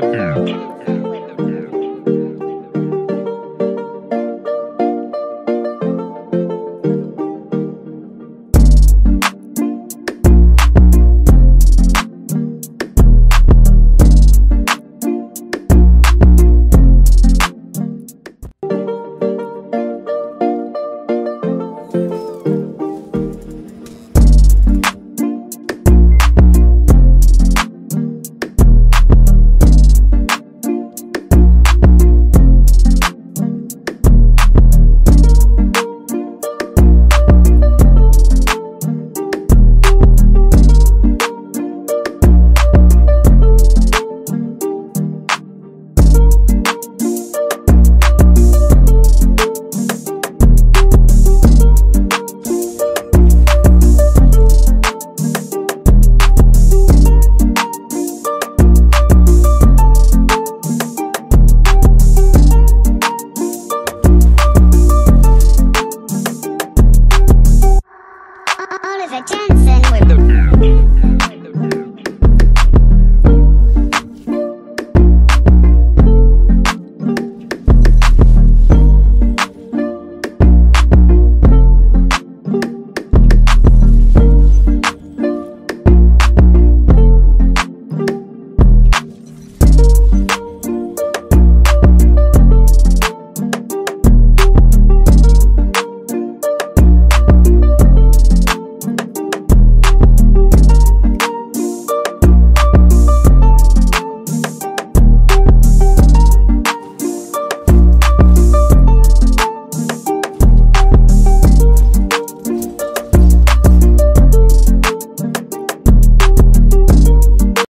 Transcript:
Jensen with the